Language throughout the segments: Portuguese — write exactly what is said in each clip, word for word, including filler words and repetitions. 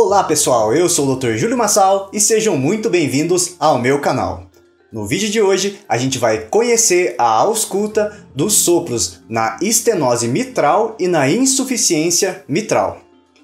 Olá pessoal, eu sou o doutor Júlio Massao e sejam muito bem-vindos ao meu canal. No vídeo de hoje a gente vai conhecer a ausculta dos sopros na estenose mitral e na insuficiência mitral.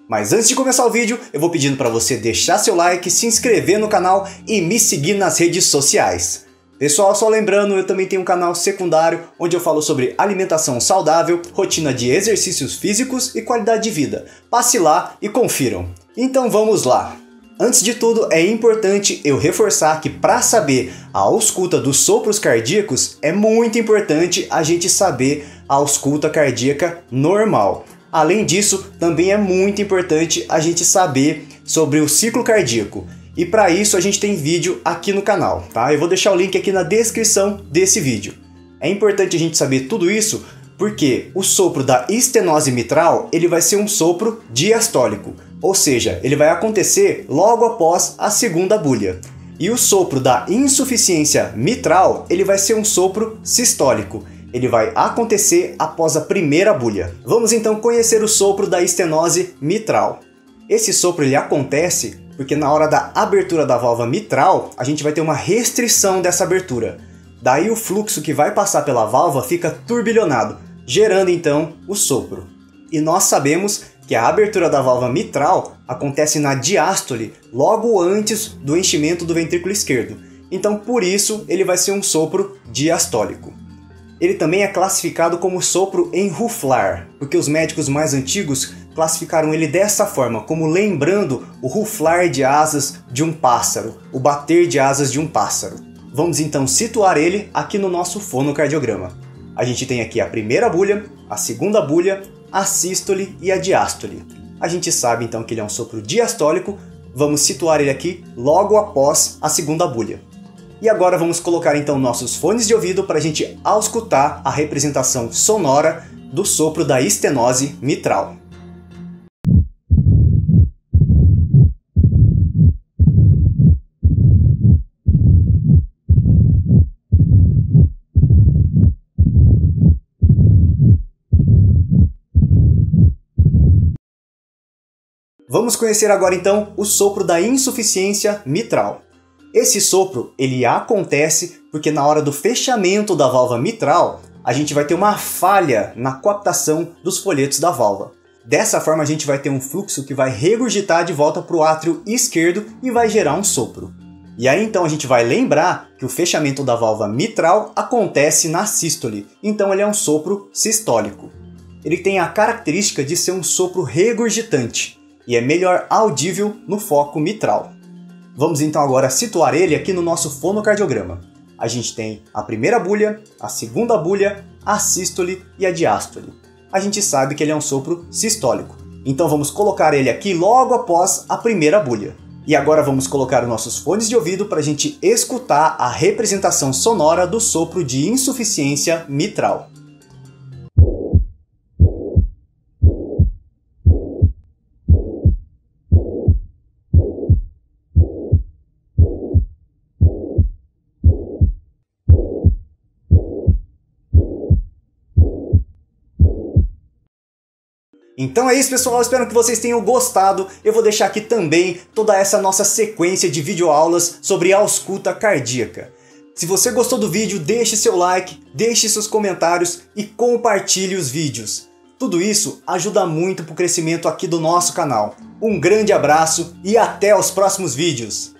Mas antes de começar o vídeo, eu vou pedindo para você deixar seu like, se inscrever no canal e me seguir nas redes sociais. Pessoal, só lembrando, eu também tenho um canal secundário onde eu falo sobre alimentação saudável, rotina de exercícios físicos e qualidade de vida. Passe lá e confiram. Então vamos lá! Antes de tudo, é importante eu reforçar que para saber a ausculta dos sopros cardíacos, é muito importante a gente saber a ausculta cardíaca normal. Além disso, também é muito importante a gente saber sobre o ciclo cardíaco. E para isso a gente tem vídeo aqui no canal, tá? Eu vou deixar o link aqui na descrição desse vídeo. É importante a gente saber tudo isso porque o sopro da estenose mitral, ele vai ser um sopro diastólico. Ou seja, ele vai acontecer logo após a segunda bulha. E o sopro da insuficiência mitral, ele vai ser um sopro sistólico. Ele vai acontecer após a primeira bulha. Vamos então conhecer o sopro da estenose mitral. Esse sopro ele acontece porque na hora da abertura da válvula mitral, a gente vai ter uma restrição dessa abertura. Daí o fluxo que vai passar pela válvula fica turbilhonado, gerando então o sopro. E nós sabemos que a abertura da válvula mitral acontece na diástole, logo antes do enchimento do ventrículo esquerdo. Então, por isso, ele vai ser um sopro diastólico. Ele também é classificado como sopro enruflar, porque os médicos mais antigos classificaram ele dessa forma, como lembrando o ruflar de asas de um pássaro, o bater de asas de um pássaro. Vamos então situar ele aqui no nosso fonocardiograma. A gente tem aqui a primeira bulha, a segunda bulha, a sístole e a diástole. A gente sabe então que ele é um sopro diastólico, vamos situar ele aqui logo após a segunda bulha. E agora vamos colocar então nossos fones de ouvido para a gente auscultar a representação sonora do sopro da estenose mitral. Vamos conhecer agora então o sopro da insuficiência mitral. Esse sopro ele acontece porque na hora do fechamento da válvula mitral a gente vai ter uma falha na coaptação dos folhetos da válvula. Dessa forma a gente vai ter um fluxo que vai regurgitar de volta para o átrio esquerdo e vai gerar um sopro. E aí então a gente vai lembrar que o fechamento da válvula mitral acontece na sístole, então ele é um sopro sistólico. Ele tem a característica de ser um sopro regurgitante e é melhor audível no foco mitral. Vamos então agora situar ele aqui no nosso fonocardiograma. A gente tem a primeira bulha, a segunda bulha, a sístole e a diástole. A gente sabe que ele é um sopro sistólico, então vamos colocar ele aqui logo após a primeira bulha. E agora vamos colocar os nossos fones de ouvido para a gente escutar a representação sonora do sopro de insuficiência mitral. Então é isso pessoal, espero que vocês tenham gostado. Eu vou deixar aqui também toda essa nossa sequência de videoaulas sobre ausculta cardíaca. Se você gostou do vídeo, deixe seu like, deixe seus comentários e compartilhe os vídeos. Tudo isso ajuda muito para o crescimento aqui do nosso canal. Um grande abraço e até os próximos vídeos!